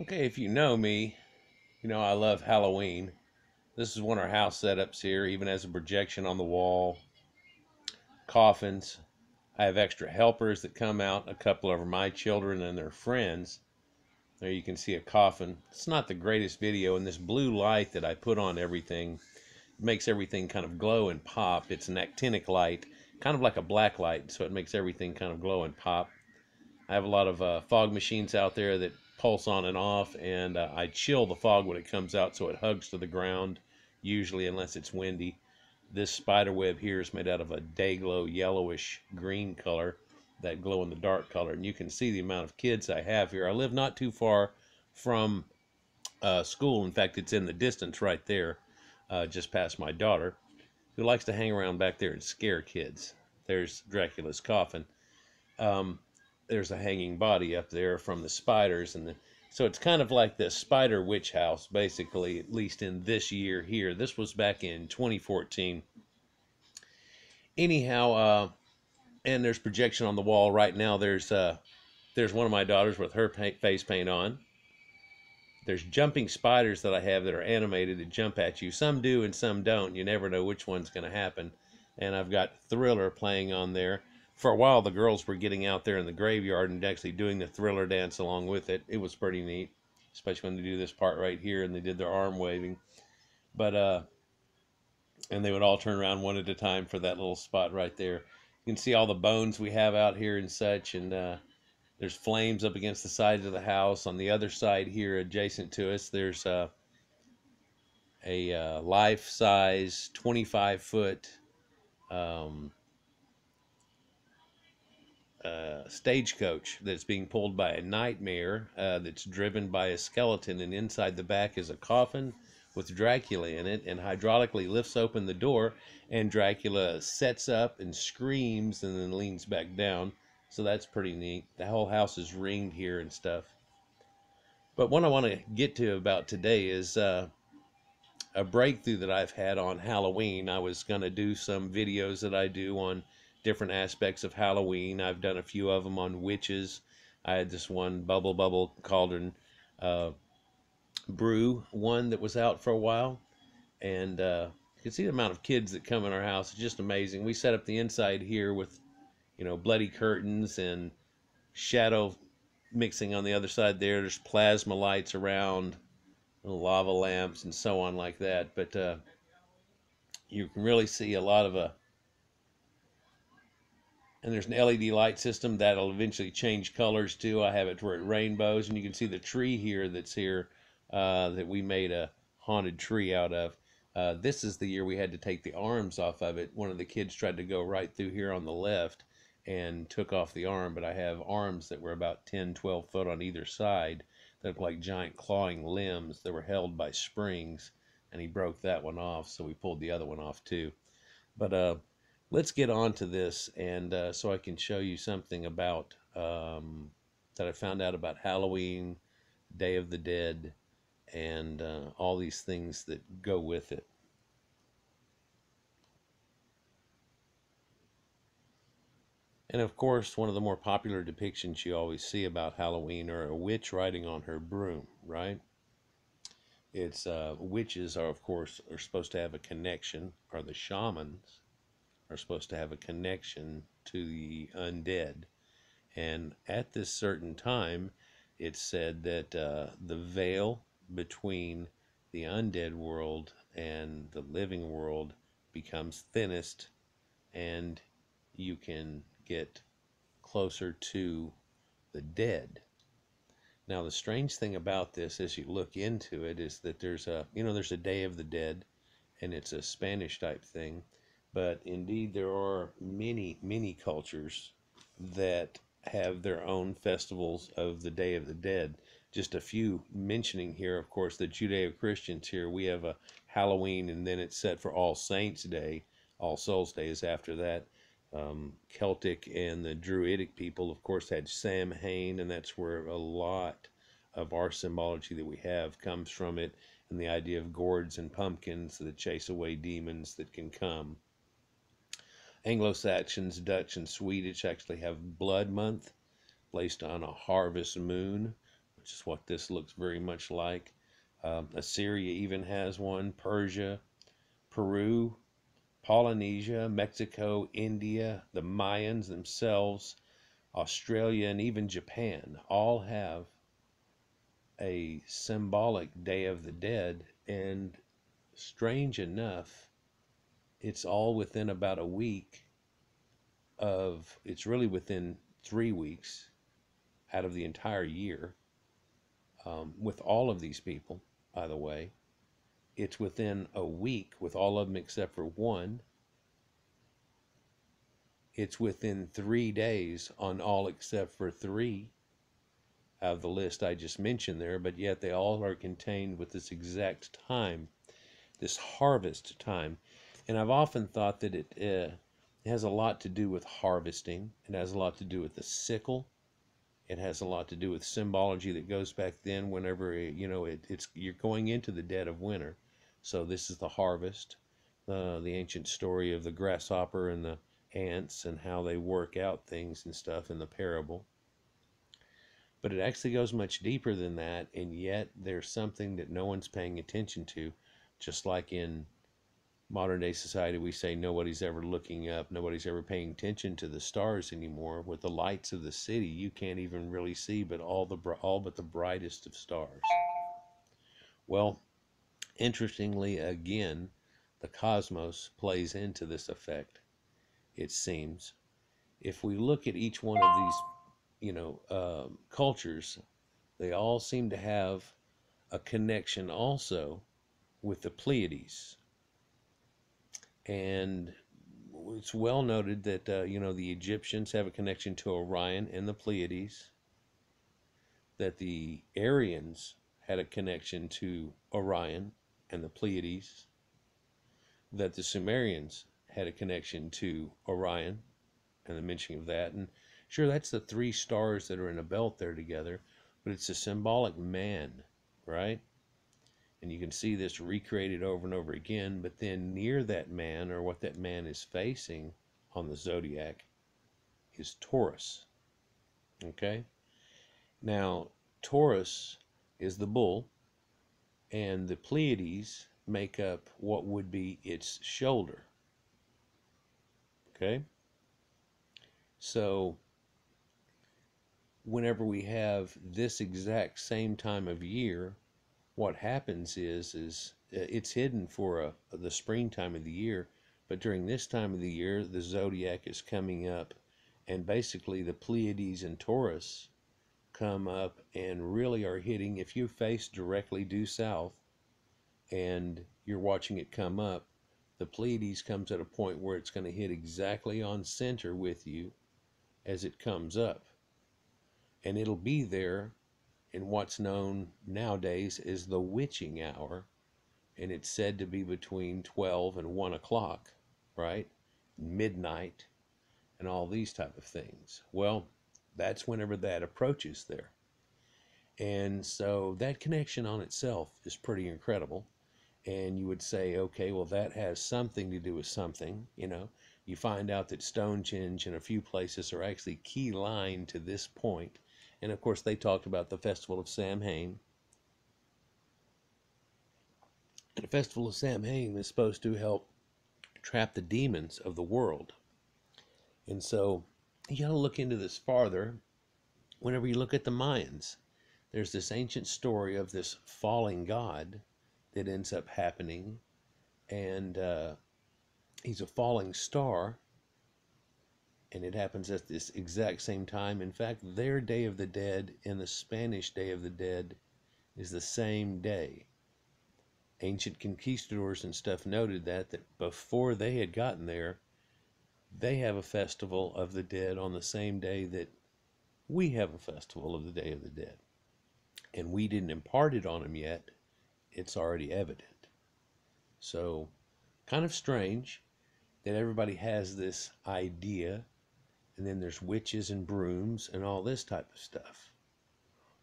Okay, if you know me, you know I love Halloween. This is one of our house setups here, even as a projection on the wall. Coffins. I have extra helpers that come out, a couple of my children and their friends. There you can see a coffin. It's not the greatest video, and this blue light that I put on everything makes everything kind of glow and pop. It's an actinic light, kind of like a black light, so it makes everything kind of glow and pop. I have a lot of fog machines out there that pulse on and off, and I chill the fog when it comes out so it hugs to the ground, usually, unless it's windy. This spider web here is made out of a day-glow yellowish green color, that glow-in-the-dark color, and you can see the amount of kids I have here. I live not too far from school. In fact, it's in the distance right there, just past my daughter, who likes to hang around back there and scare kids. There's Dracula's coffin. There's a hanging body up there from the spiders, and so it's kind of like the spider witch house, basically, at least in this year here. This was back in 2014. Anyhow, and there's projection on the wall right now. There's one of my daughters with her face paint on. There's jumping spiders that I have that are animated that jump at you. Some do and some don't. You never know which one's going to happen. And I've got Thriller playing on there. For a while, the girls were getting out there in the graveyard and actually doing the Thriller dance along with it. It was pretty neat, especially when they do this part right here and they did their arm waving. But and they would all turn around one at a time for that little spot right there. You can see all the bones we have out here and such, and there's flames up against the sides of the house. On the other side here, adjacent to us, there's a life-size 25-foot stagecoach that's being pulled by a nightmare that's driven by a skeleton, and inside the back is a coffin with Dracula in it, and hydraulically lifts open the door, and Dracula sets up and screams and then leans back down. So that's pretty neat. The whole house is ringed here and stuff. But what I want to get to about today is a breakthrough that I've had on Halloween. I was going to do some videos that I do on different aspects of Halloween. I've done a few of them on witches. I had this one Bubble Cauldron brew one that was out for a while, and you can see the amount of kids that come in our house. It's just amazing. We set up the inside here with, you know, bloody curtains and shadow mixing on the other side there. There's plasma lights around, little lava lamps and so on like that. But you can really see a lot of and there's an LED light system that'll eventually change colors too. I have it where it rainbows, and you can see the tree here that's here. That we made a haunted tree out of. This is the year we had to take the arms off of it. One of the kids tried to go right through here on the left and took off the arm, but I have arms that were about 10, 12 foot on either side that looked like giant clawing limbs that were held by springs, and he broke that one off, so we pulled the other one off too. But let's get on to this, and so I can show you something about that I found out about Halloween, Day of the Dead, and all these things that go with it. And of course, one of the more popular depictions you always see about Halloween are a witch riding on her broom, right? It's witches are, of course, are supposed to have a connection, or the shamans are supposed to have a connection to the undead. And at this certain time, it's said that the veil between the undead world and the living world becomes thinnest, and you can get closer to the dead. Now, the strange thing about this, as you look into it, is that there's a, you know, there's a Day of the Dead, and it's a Spanish type thing, but indeed there are many, many cultures that have their own festivals of the Day of the Dead. Just a few mentioning here, of course, the Judeo-Christians here. We have a Halloween, and then it's set for All Saints' Day. All Souls' Day is after that. Celtic and the Druidic people, of course, had Samhain, and that's where a lot of our symbology that we have comes from it, and the idea of gourds and pumpkins that chase away demons that can come. Anglo-Saxons, Dutch, and Swedish actually have Blood Month, placed on a harvest moon, which is what this looks very much like. Assyria even has one, Persia, Peru, Polynesia, Mexico, India, the Mayans themselves, Australia, and even Japan all have a symbolic Day of the Dead, and strange enough, it's all within about a week of, it's really within 3 weeks out of the entire year, with all of these people, by the way. It's within a week with all of them except for one. It's within 3 days on all except for three out of the list I just mentioned there, but yet they all are contained with this exact time, this harvest time. And I've often thought that it has a lot to do with harvesting. It has a lot to do with the sickle. It has a lot to do with symbology that goes back then whenever, you're going into the dead of winter. So this is the harvest, the ancient story of the grasshopper and the ants and how they work out things and stuff in the parable. But it actually goes much deeper than that, and yet there's something that no one's paying attention to. Just like in modern day society, we say nobody's ever looking up, nobody's ever paying attention to the stars anymore. With the lights of the city, you can't even really see but all but the brightest of stars. Well, interestingly, again, the cosmos plays into this effect, it seems. If we look at each one of these, cultures, they all seem to have a connection also with the Pleiades. And it's well noted that, the Egyptians have a connection to Orion and the Pleiades, that the Aryans had a connection to Orion and the Pleiades, that the Sumerians had a connection to Orion and the mentioning of that. And sure, that's the three stars that are in a belt there together, but it's a symbolic man, right? And you can see this recreated over and over again, but then near that man, or what that man is facing on the zodiac, is Taurus. Okay? Now, Taurus is the bull, and the Pleiades make up what would be its shoulder. Okay? So, whenever we have this exact same time of year, what happens is it's hidden for the springtime of the year, but during this time of the year, the zodiac is coming up, and basically the Pleiades and Taurus come up and really are hitting. If you face directly due south and you're watching it come up, the Pleiades comes at a point where it's going to hit exactly on center with you as it comes up, and it'll be there in what's known nowadays is the witching hour, and it's said to be between 12 and 1 o'clock, right? Midnight, and all these type of things. Well, that's whenever that approaches there. And so that connection on itself is pretty incredible. And you would say, okay, well, that has something to do with something, You find out that Stonehenge and a few places are actually key line to this point. And of course, they talked about the Festival of Samhain. And the Festival of Samhain is supposed to help trap the demons of the world. And so, you gotta look into this farther. Whenever you look at the Mayans, there's this ancient story of this falling god that ends up happening. And he's a falling star. And it happens at this exact same time. In fact, their Day of the Dead and the Spanish Day of the Dead is the same day. Ancient conquistadors and stuff noted that before they had gotten there, they have a festival of the dead on the same day that we have a festival of the Day of the Dead. And we didn't impart it on them yet. It's already evident. So, kind of strange that everybody has this idea. And then there's witches and brooms and all this type of stuff.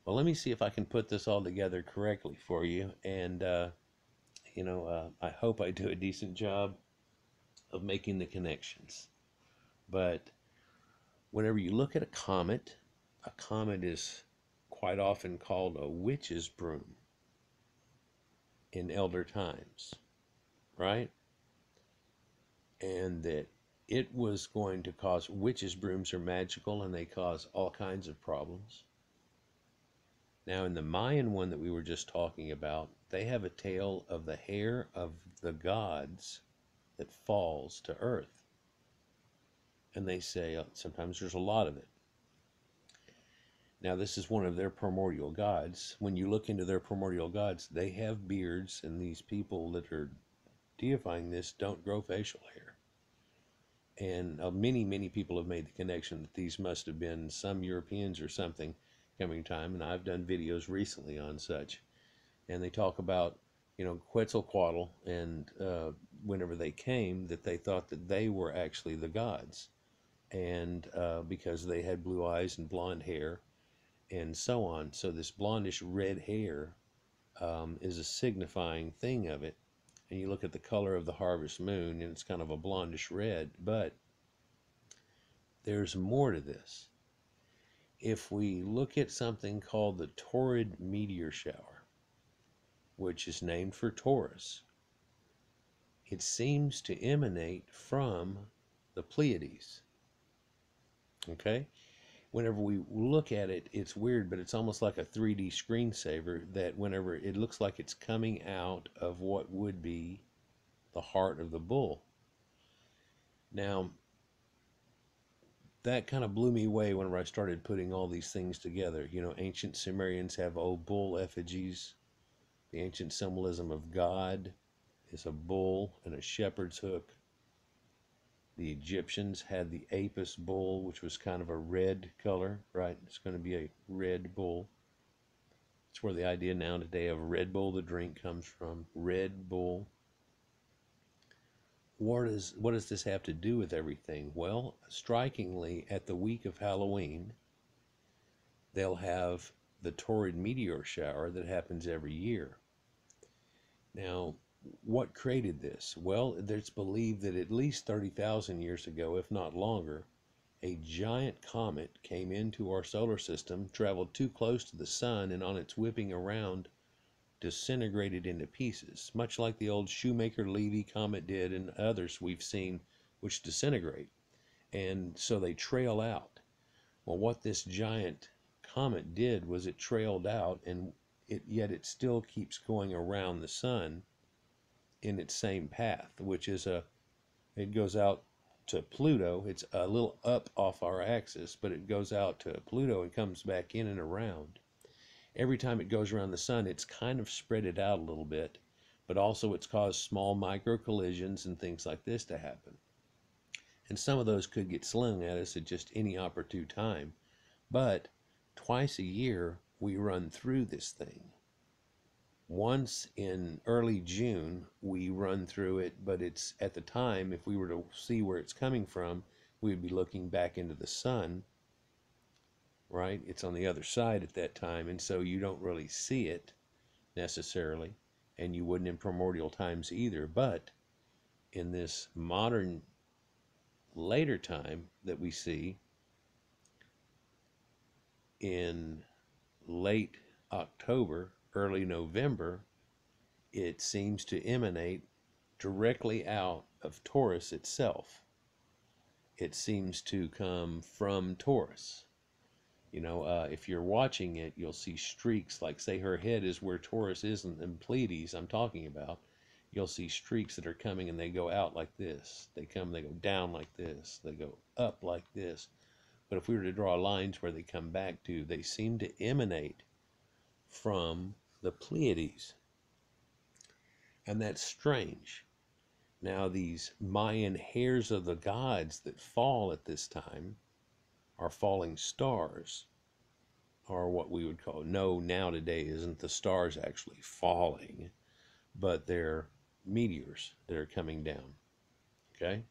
Well, let me see if I can put this all together correctly for you. And, I hope I do a decent job of making the connections. But whenever you look at a comet is quite often called a witch's broom in elder times, right? And that it was going to cause, witches' brooms are magical and they cause all kinds of problems. Now in the Mayan one that we were just talking about, they have a tale of the hair of the gods that falls to earth. And they say sometimes there's a lot of it. Now this is one of their primordial gods. When you look into their primordial gods, they have beards, and these people that are deifying this don't grow facial hair. And many, many people have made the connection that these must have been some Europeans or something coming time, and I've done videos recently on such. And they talk about, you know, Quetzalcoatl, and whenever they came, that they thought that they were actually the gods, and because they had blue eyes and blonde hair, and so on. So this blondish red hair is a signifying thing of it. And you look at the color of the harvest moon, and it's kind of a blondish red, but there's more to this. If we look at something called the Taurid meteor shower, which is named for Taurus, it seems to emanate from the Pleiades, okay? Whenever we look at it, it's weird, but it's almost like a 3D screensaver, that whenever it looks like it's coming out of what would be the heart of the bull. Now, that kind of blew me away whenever I started putting all these things together. You know, ancient Sumerians have old bull effigies. The ancient symbolism of God is a bull and a shepherd's hook. The Egyptians had the Apis bull, which was kind of a red color, right? It's going to be a red bull. It's where the idea now today of Red Bull the drink comes from. Red bull. What does this have to do with everything? Well, strikingly, at the week of Halloween, they'll have the Taurid meteor shower that happens every year. Now, what created this? Well, it's believed that at least 30,000 years ago, if not longer, a giant comet came into our solar system, traveled too close to the sun, and on its whipping around, disintegrated into pieces, much like the old Shoemaker-Levy comet did, and others we've seen which disintegrate. And so they trail out. Well, what this giant comet did was it trailed out, and yet it still keeps going around the sun in its same path, which is it goes out to Pluto. It's a little up off our axis, but it goes out to Pluto and comes back in and around. Every time it goes around the sun, it's kind of spread it out a little bit, but also it's caused small micro collisions and things like this to happen. And some of those could get slung at us at just any opportune time, but twice a year we run through this thing. Once in early June, we run through it, but it's at the time, if we were to see where it's coming from, we'd be looking back into the sun, right? It's on the other side at that time, and so you don't really see it necessarily, and you wouldn't in primordial times either. But in this modern, later time that we see in late October, early November, it seems to emanate directly out of Taurus itself. It seems to come from Taurus. You know, if you're watching it, you'll see streaks, like say her head is where Taurus is and Pleiades I'm talking about. You'll see streaks that are coming, and they go out like this. They come, they go down like this. They go up like this. But if we were to draw lines where they come back to, they seem to emanate from the Pleiades, and that's strange. Now these Mayan hairs of the gods that fall at this time are falling stars, or what we would call, no, now today isn't the stars actually falling, but they're meteors that are coming down, okay?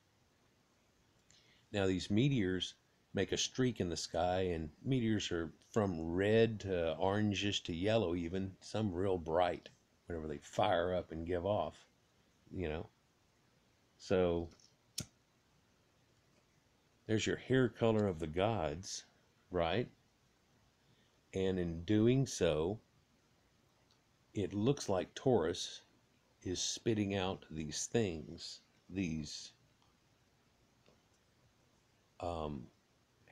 Now these meteors make a streak in the sky, and meteors are from red to orangish to yellow even, some real bright whenever they fire up and give off, you know. So there's your hair color of the gods, right? and in doing so, it looks like Taurus is spitting out these things, these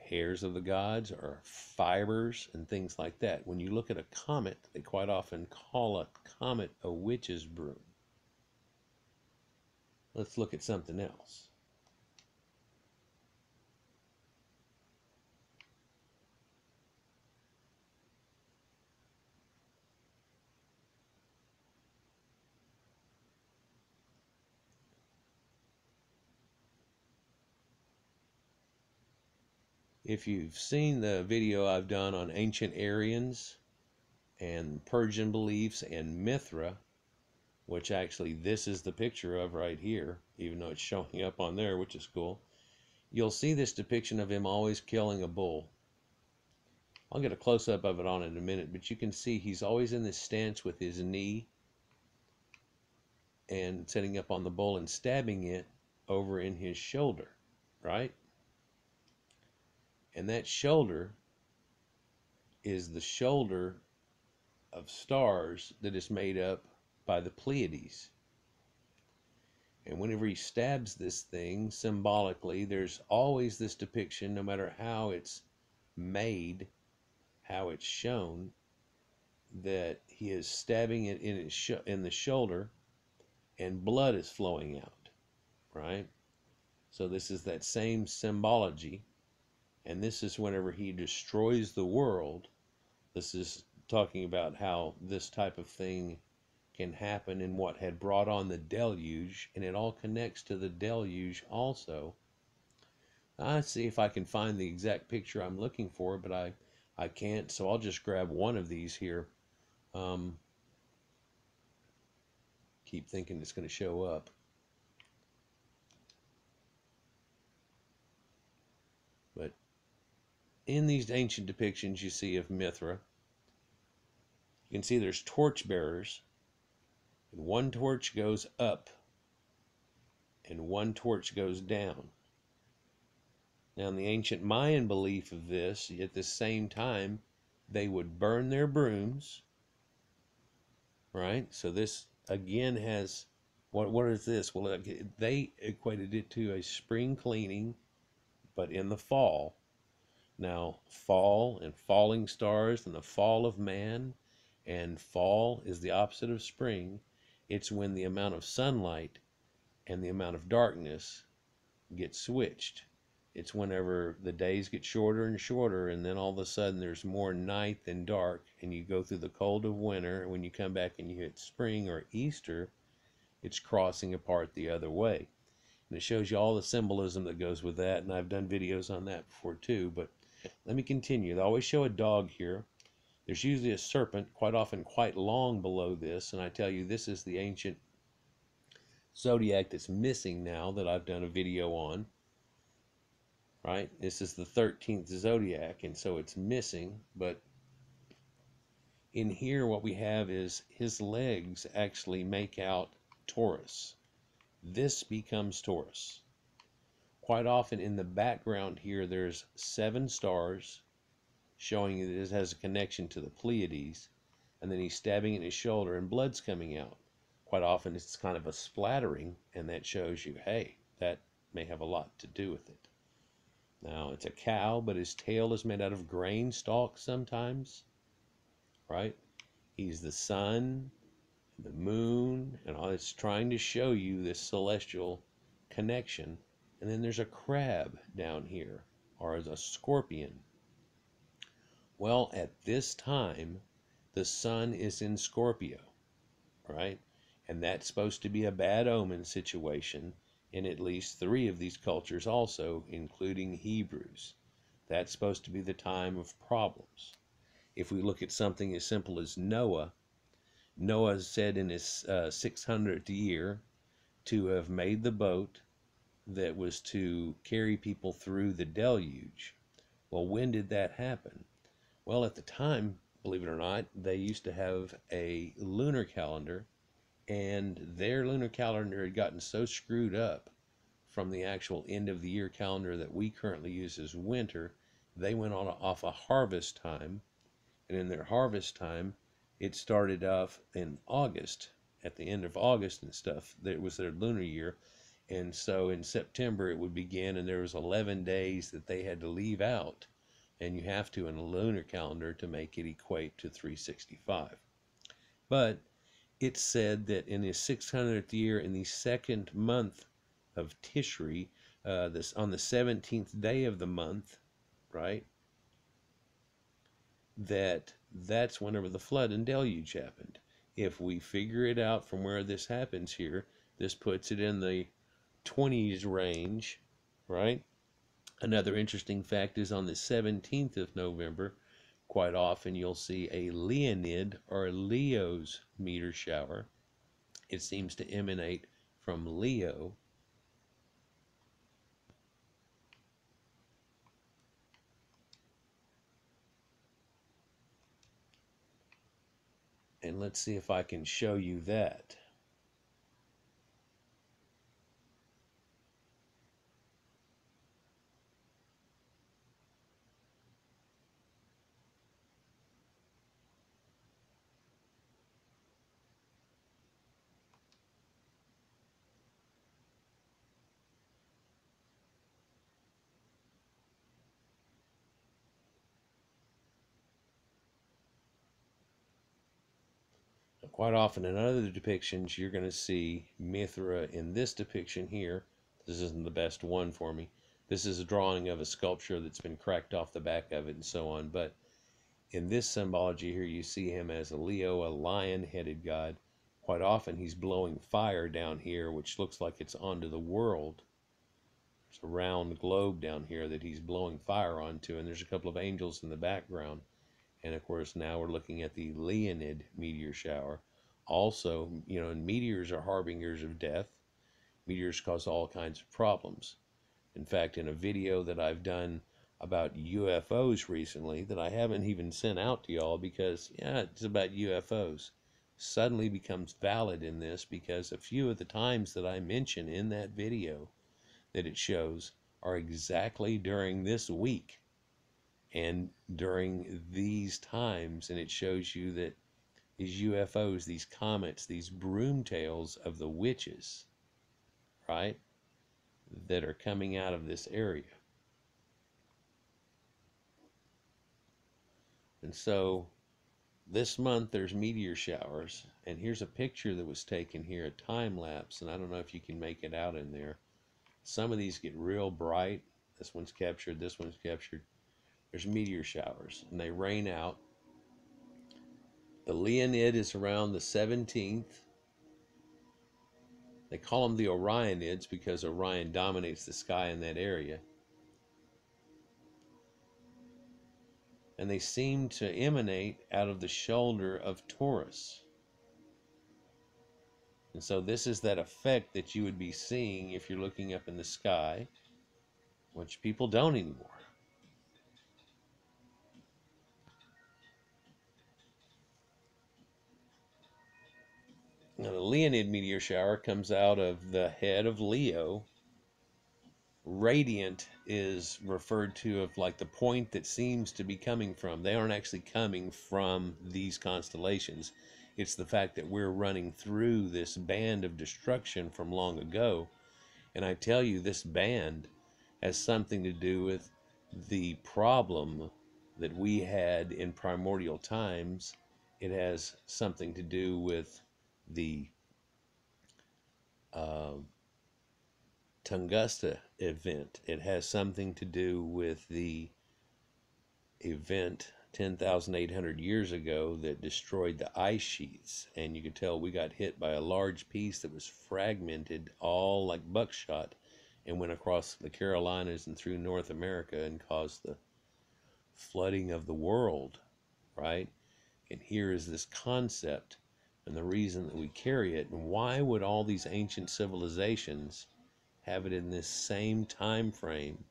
hairs of the gods or fibers and things like that. When you look at a comet, they quite often call a comet a witch's broom. Let's look at something else. If you've seen the video I've done on ancient Aryans and Persian beliefs and Mithra, which actually this is the picture of right here, even though it's showing up on there, which is cool, you'll see this depiction of him always killing a bull. I'll get a close-up of it on in a minute, but you can see he's always in this stance with his knee and setting up on the bull and stabbing it over in his shoulder, right? And that shoulder is the shoulder of stars that is made up by the Pleiades. And whenever he stabs this thing, symbolically, there's always this depiction, no matter how it's made, how it's shown, that he is stabbing it in the shoulder and blood is flowing out, right? So this is that same symbology. And this is whenever he destroys the world. This is talking about how this type of thing can happen and what had brought on the deluge. And it all connects to the deluge also. I see if I can find the exact picture I'm looking for, but I can't. So I'll just grab one of these here. Keep thinking it's going to show up. But in these ancient depictions you see of Mithra, you can see there's torch bearers, and one torch goes up and one torch goes down. Now in the ancient Mayan belief of this, at the same time, they would burn their brooms, right? So this again has, what is this? Well, they equated it to a spring cleaning, but in the fall. Now, fall and falling stars and the fall of man, and fall is the opposite of spring. It's when the amount of sunlight and the amount of darkness get switched. It's whenever the days get shorter and shorter, and then all of a sudden there's more night than dark, and you go through the cold of winter, and when you come back and you hit spring or Easter, it's crossing apart the other way. And it shows you all the symbolism that goes with that, and I've done videos on that before too, but let me continue. They always show a dog here. There's usually a serpent, quite often quite long below this, and I tell you this is the ancient zodiac that's missing now that I've done a video on, right? This is the 13th zodiac, and so it's missing, but in here what we have is his legs actually make out Taurus. This becomes Taurus. Quite often in the background here, there's 7 stars showing that this has a connection to the Pleiades, and then he's stabbing in his shoulder and blood's coming out. Quite often it's kind of a splattering, and that shows you, hey, that may have a lot to do with it. Now, it's a cow, but his tail is made out of grain stalks sometimes, right? He's the sun, the moon, and all. It's trying to show you this celestial connection. And then there's a crab down here, or as a scorpion. Well, at this time, the sun is in Scorpio, right? And that's supposed to be a bad omen situation in at least 3 of these cultures also, including Hebrews. That's supposed to be the time of problems. If we look at something as simple as Noah, Noah said in his 600th year to have made the boat that was to carry people through the deluge. Well, when did that happen? Well, at the time, believe it or not, they used to have a lunar calendar, and their lunar calendar had gotten so screwed up from the actual end of the year calendar that we currently use as winter, they went on off a harvest time, and in their harvest time, it started off in August, at the end of August and stuff. That was their lunar year. And so in September it would begin, and there was 11 days that they had to leave out. And you have to in a lunar calendar to make it equate to 365. But it said that in his 600th year, in the second month of Tishri, on the 17th day of the month, right, that's whenever the flood and deluge happened. If we figure it out from where this happens here, this puts it in the 20s range, right? Another interesting fact is on the 17th of November, quite often you'll see a Leonid or Leo's meteor shower. It seems to emanate from Leo. And let's see if I can show you that. Quite often in other depictions, you're going to see Mithra in this depiction here. This isn't the best one for me. This is a drawing of a sculpture that's been cracked off the back of it and so on. But in this symbology here, you see him as a Leo, a lion-headed god. Quite often he's blowing fire down here, which looks like it's onto the world. It's a round globe down here that he's blowing fire onto, and there's a couple of angels in the background. And of course, now we're looking at the Leonid meteor shower. Also, you know, and meteors are harbingers of death. Meteors cause all kinds of problems. In fact, in a video that I've done about UFOs recently that I haven't even sent out to y'all because, yeah, it's about UFOs, suddenly becomes valid in this because a few of the times that I mention in that video that it shows are exactly during this week. And during these times, and it shows you that these UFOs, these comets, these broomtails of the witches, right, that are coming out of this area. And so this month there's meteor showers, and here's a picture that was taken here, a time lapse, and I don't know if you can make it out in there. Some of these get real bright. This one's captured, this one's captured. There's meteor showers, and they rain out. The Leonid is around the 17th. They call them the Orionids because Orion dominates the sky in that area. And they seem to emanate out of the shoulder of Taurus. And so this is that effect that you would be seeing if you're looking up in the sky, which people don't anymore. Now, the Leonid meteor shower comes out of the head of Leo. Radiant is referred to of like the point that seems to be coming from. They aren't actually coming from these constellations. It's the fact that we're running through this band of destruction from long ago. And I tell you, this band has something to do with the problem that we had in primordial times. It has something to do with the Tungusta event. It has something to do with the event 10,800 years ago that destroyed the ice sheets. And you could tell we got hit by a large piece that was fragmented, all like buckshot, and went across the Carolinas and through North America and caused the flooding of the world, right? And here is this concept. And the reason that we carry it, and why would all these ancient civilizations have it in this same time frame,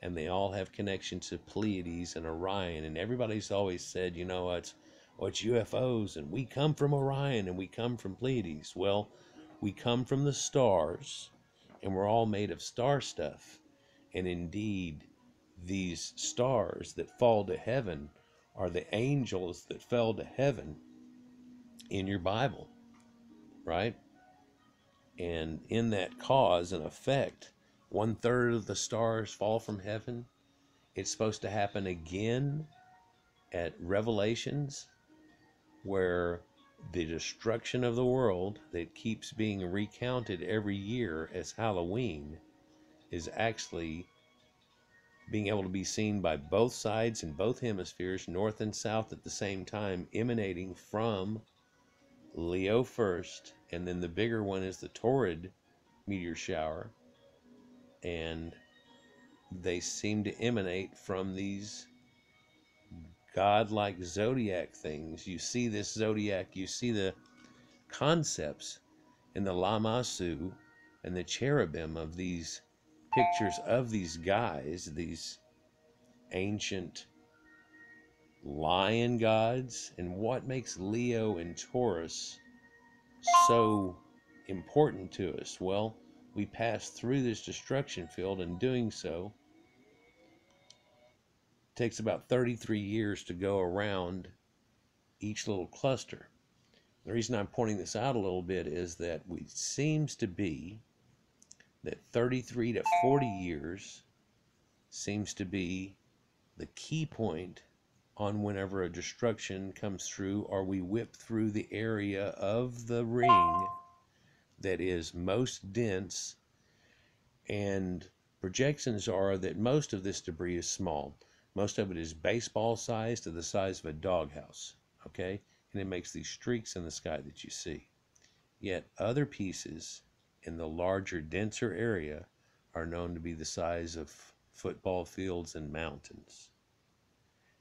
and they all have connections to Pleiades and Orion, and everybody's always said, you know, it's UFOs, and we come from Orion, and we come from Pleiades. Well, we come from the stars, and we're all made of star stuff, and indeed, these stars that fall to heaven are the angels that fell to heaven in your Bible, right? And in that cause and effect, 1/3 of the stars fall from heaven. It's supposed to happen again at Revelations, where the destruction of the world that keeps being recounted every year as Halloween is actually being able to be seen by both sides in both hemispheres, north and south at the same time, emanating from Leo first, and then the bigger one is the Taurid meteor shower, and they seem to emanate from these godlike zodiac things. You see this zodiac, you see the concepts in the Lamassu and the cherubim of these pictures of these guys, these ancient lion gods. And what makes Leo and Taurus so important to us? Well, we pass through this destruction field, and doing so takes about 33 years to go around each little cluster. The reason I'm pointing this out a little bit is that it seems to be that 33 to 40 years seems to be the key point on whenever a destruction comes through, or we whip through the area of the ring that is most dense, and projections are that most of this debris is small. Most of it is baseball size to the size of a doghouse, okay? And it makes these streaks in the sky that you see. Yet other pieces in the larger, denser area are known to be the size of football fields and mountains.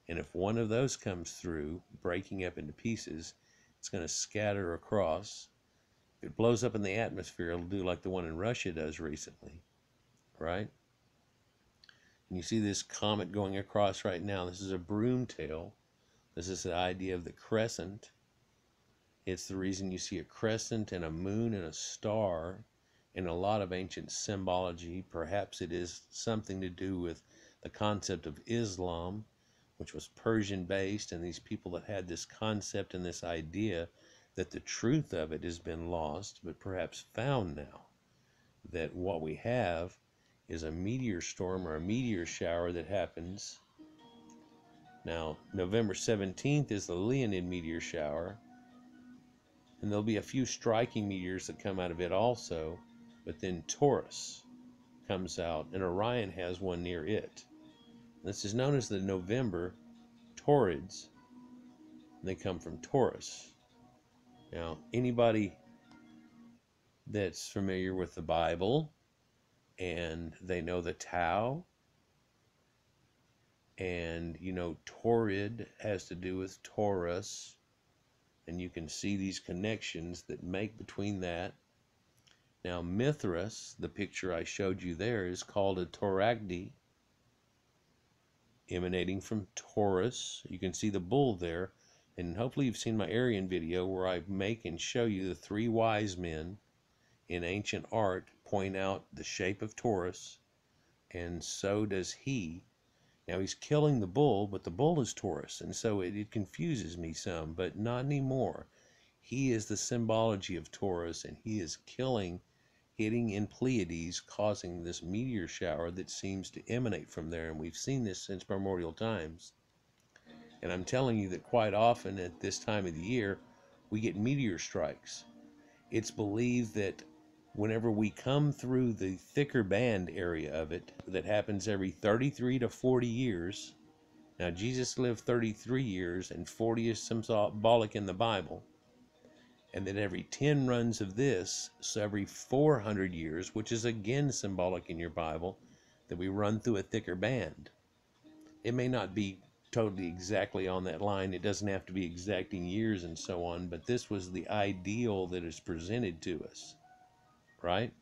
And if one of those comes through, breaking up into pieces, it's going to scatter across. If it blows up in the atmosphere, it'll do like the one in Russia does recently, right? And you see this comet going across right now. This is a broomtail. This is the idea of the crescent. It's the reason you see a crescent and a moon and a star in a lot of ancient symbology. Perhaps it is something to do with the concept of Islam, which was Persian-based, and these people that had this concept and this idea that the truth of it has been lost, but perhaps found now, that what we have is a meteor storm or a meteor shower that happens. Now, November 17th is the Leonid meteor shower, and there'll be a few striking meteors that come out of it also, but then Taurus comes out, and Orion has one near it. This is known as the November Taurids. They come from Taurus. Now, anybody that's familiar with the Bible and they know the Tau, and you know Taurid has to do with Taurus, and you can see these connections that make between that. Now, Mithra, the picture I showed you there, is called a Tauragdi, emanating from Taurus. You can see the bull there, and hopefully you've seen my Aryan video where I make and show you the three wise men in ancient art point out the shape of Taurus, and so does he. Now, he's killing the bull, but the bull is Taurus, and so it confuses me some, but not anymore. He is the symbology of Taurus, and he is killing, hitting in Pleiades, causing this meteor shower that seems to emanate from there. And we've seen this since primordial times. And I'm telling you that quite often at this time of the year, we get meteor strikes. It's believed that whenever we come through the thicker band area of it, that happens every 33 to 40 years. Now, Jesus lived 33 years, and 40 is symbolic in the Bible. And then every 10 runs of this, so every 400 years, which is again symbolic in your Bible, that we run through a thicker band. It may not be totally exactly on that line. It doesn't have to be exacting years and so on, but this was the ideal that is presented to us, right?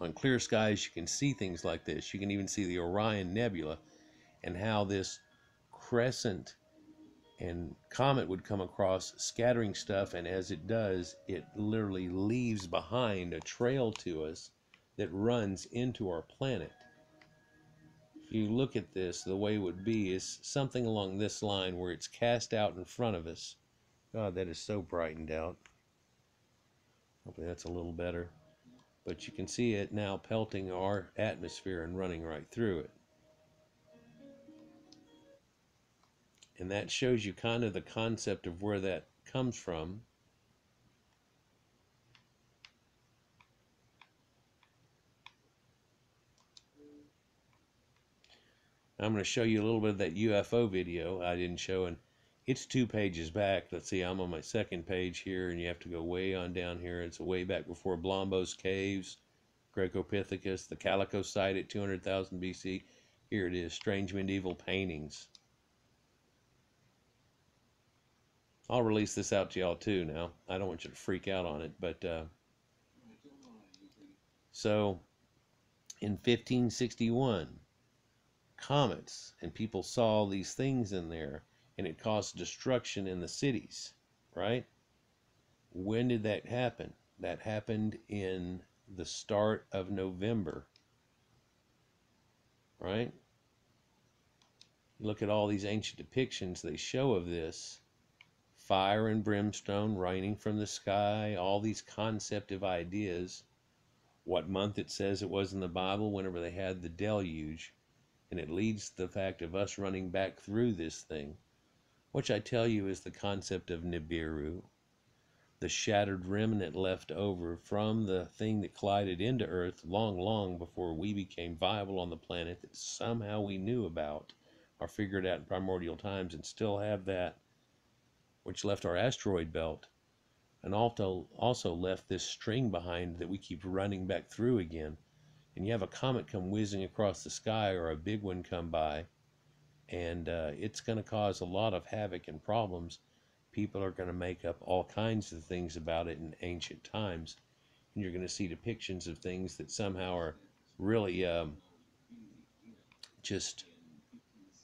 On clear skies, you can see things like this. You can even see the Orion Nebula and how this crescent and comet would come across scattering stuff, and as it does, it literally leaves behind a trail to us that runs into our planet. you look at this, the way it would be is something along this line where it's cast out in front of us. God, that is so brightened out. Hopefully that's a little better. But you can see it now pelting our atmosphere and running right through it. And that shows you kind of the concept of where that comes from. I'm going to show you a little bit of that UFO video I didn't show, and it's 2 pages back. Let's see, I'm on my 2nd page here, and you have to go way on down here. It's way back before Blombos Caves, Gracopithecus, the Calico site at 200,000 BC. Here it is, Strange Medieval Paintings. I'll release this out to y'all too now. I don't want you to freak out on it, but so in 1561, comets, and people saw these things in there, and it caused destruction in the cities, right? When did that happen? That happened in the start of November, right? Look at all these ancient depictions they show of this. Fire and brimstone raining from the sky, all these conceptive ideas. What month it says it was in the Bible, whenever they had the deluge. And it leads to the fact of us running back through this thing, which I tell you is the concept of Nibiru, the shattered remnant left over from the thing that collided into Earth long, long before we became viable on the planet, that somehow we knew about or figured out in primordial times, and still have that, which left our asteroid belt and also left this string behind that we keep running back through again. And you have a comet come whizzing across the sky, or a big one come by, and it's going to cause a lot of havoc and problems. People are going to make up all kinds of things about it in ancient times, and you're going to see depictions of things that somehow are really just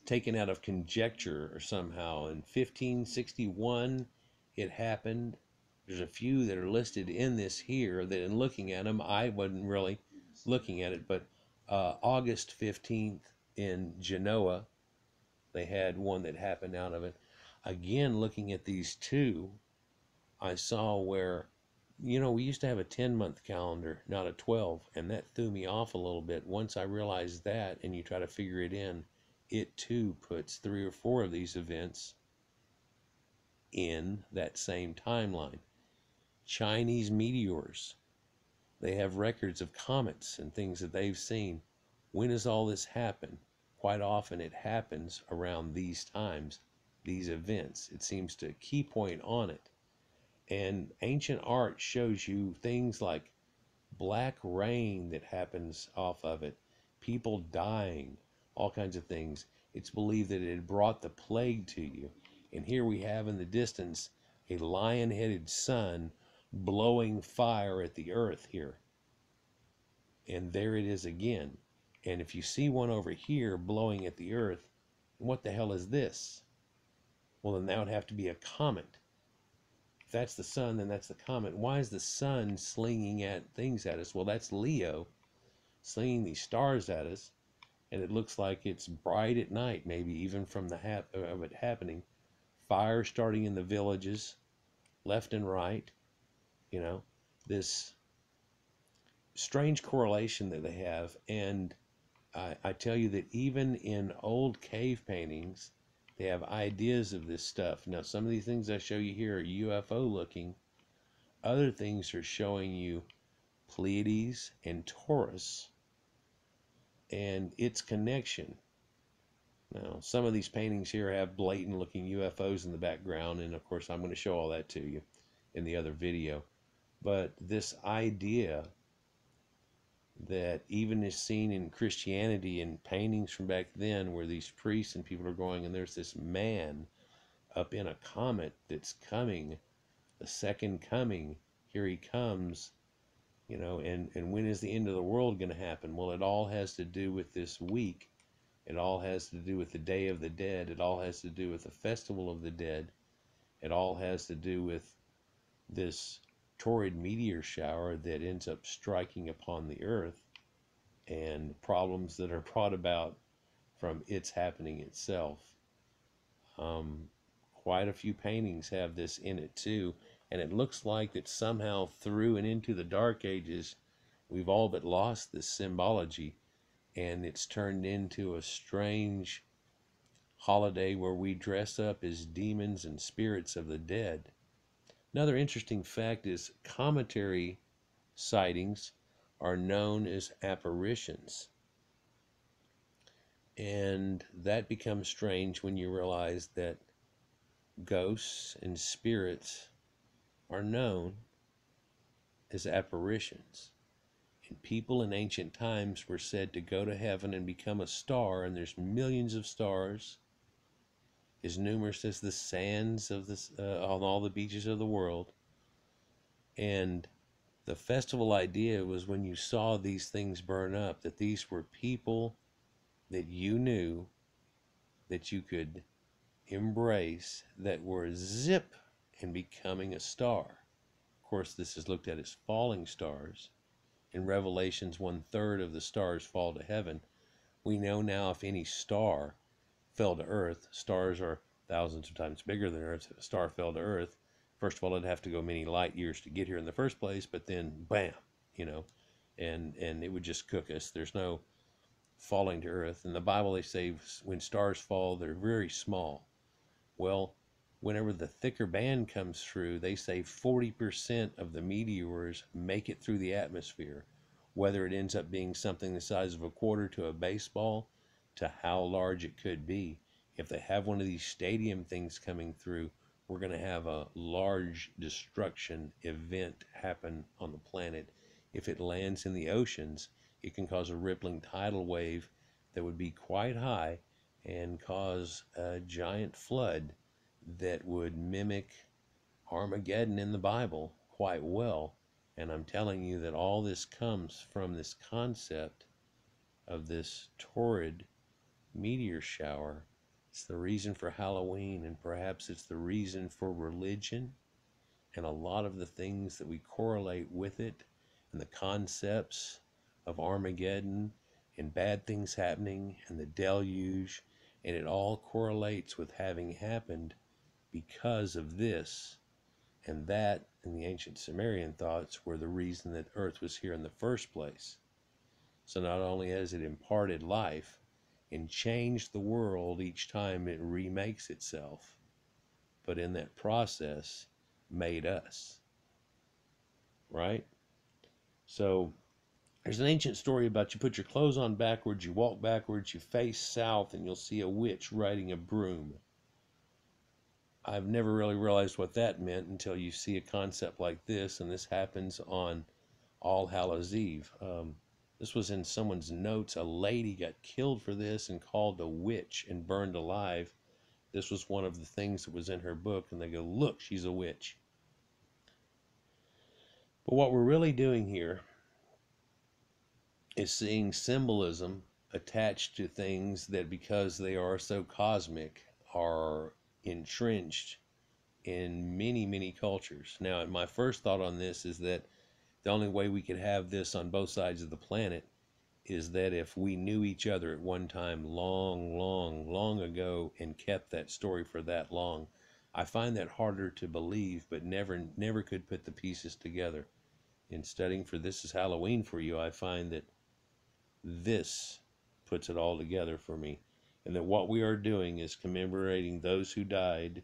taken out of conjecture or somehow. In 1561 it happened. There's a few that are listed in this here that, in looking at them, I wasn't really looking at it, but August 15th in Genoa, they had one that happened out of it. Again, looking at these two, I saw where, you know, we used to have a 10-month calendar, not a 12, and that threw me off a little bit. Once I realized that, and you try to figure it in, it too puts 3 or 4 of these events in that same timeline. Chinese meteors. They have records of comets and things that they've seen. When does all this happen? Quite often it happens around these times, these events. It seems to key point on it. And ancient art shows you things like black rain that happens off of it, people dying, all kinds of things. It's believed that it had brought the plague to you. And here we have in the distance a lion-headed sun blowing fire at the earth here, and there it is again. And if you see one over here blowing at the earth, what the hell is this? Well, then that would have to be a comet. If that's the sun, then that's the comet. Why is the sun slinging at things at us? Well, that's Leo slinging these stars at us, and it looks like it's bright at night, maybe even from the of it happening. Fire starting in the villages left and right. You know, this strange correlation that they have. And I tell you that even in old cave paintings, they have ideas of this stuff. Now, some of these things I show you here are UFO looking. Other things are showing you Pleiades and Taurus and its connection. Now, some of these paintings here have blatant looking UFOs in the background. And, of course, I'm going to show all that to you in the other video. But this idea that even is seen in Christianity and paintings from back then, where these priests and people are going, and there's this man up in a comet that's coming, the second coming, here he comes, you know, and when is the end of the world going to happen? Well, it all has to do with this week. It all has to do with the Day of the Dead. It all has to do with the Festival of the Dead. It all has to do with this Taurid meteor shower that ends up striking upon the earth, and problems that are brought about from its happening itself. Quite a few paintings have this in it too, and it looks like that somehow through and into the Dark Ages, we've all but lost this symbology, and it's turned into a strange holiday where we dress up as demons and spirits of the dead. Another interesting fact is cometary sightings are known as apparitions. And that becomes strange when you realize that ghosts and spirits are known as apparitions. And people in ancient times were said to go to heaven and become a star, and there's millions of stars, as numerous as the sands of this, on all the beaches of the world. And the festival idea was when you saw these things burn up, that these were people that you knew that you could embrace that were zip and becoming a star. Of course, this is looked at as falling stars. In Revelations, 1/3 of the stars fall to heaven. We know now if any star fell to earth, stars are thousands of times bigger than earth. If a star fell to earth, first of all, it'd have to go many light years to get here in the first place, but then bam, you know, and it would just cook us. There's no falling to earth. In the Bible, they say when stars fall, they're very small. Well, whenever the thicker band comes through, they say 40% of the meteors make it through the atmosphere, whether it ends up being something the size of a quarter to a baseball, to how large it could be. If they have one of these stadium things coming through, we're going to have a large destruction event happen on the planet. If it lands in the oceans, it can cause a rippling tidal wave that would be quite high and cause a giant flood that would mimic Armageddon in the Bible quite well. And I'm telling you that all this comes from this concept of this Taurid meteor shower. It's the reason for Halloween, and perhaps it's the reason for religion and a lot of the things that we correlate with it, and the concepts of Armageddon and bad things happening and the deluge, and it all correlates with having happened because of this. And that and the ancient Sumerian thoughts were the reason that Earth was here in the first place. So not only has it imparted life and changed the world each time it remakes itself, but in that process made us, right? So there's an ancient story about you put your clothes on backwards, you walk backwards, you face south, and you'll see a witch riding a broom. I've never really realized what that meant until you see a concept like this, and this happens on All Hallows Eve. This was in someone's notes. A lady got killed for this and called a witch and burned alive. This was one of the things that was in her book, and they go, look, she's a witch. But what we're really doing here is seeing symbolism attached to things that, because they are so cosmic, are entrenched in many, many cultures. Now, my first thought on this is that the only way we could have this on both sides of the planet is that if we knew each other at one time long, long, long ago and kept that story for that long. I find that harder to believe, but never could put the pieces together. In studying for This Is Halloween for You, I find that this puts it all together for me, and that what we are doing is commemorating those who died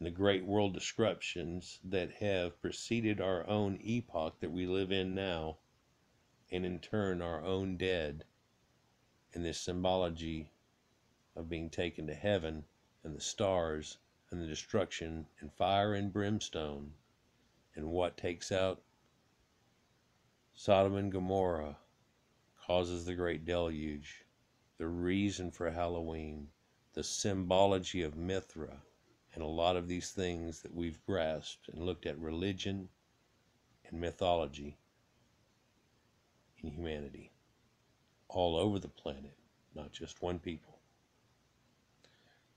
and the great world disruptions that have preceded our own epoch that we live in now, and in turn our own dead, and this symbology of being taken to heaven and the stars and the destruction and fire and brimstone, and what takes out Sodom and Gomorrah causes the great deluge, the reason for Halloween, the symbology of Mithra, and a lot of these things that we've grasped and looked at religion and mythology in humanity all over the planet, not just one people.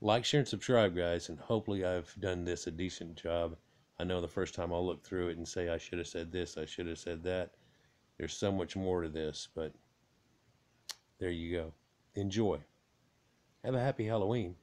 Like, share, and subscribe, guys, and hopefully I've done this a decent job. I know the first time I'll look through it and say I should have said this, I should have said that. There's so much more to this, but there you go. Enjoy. Have a happy Halloween.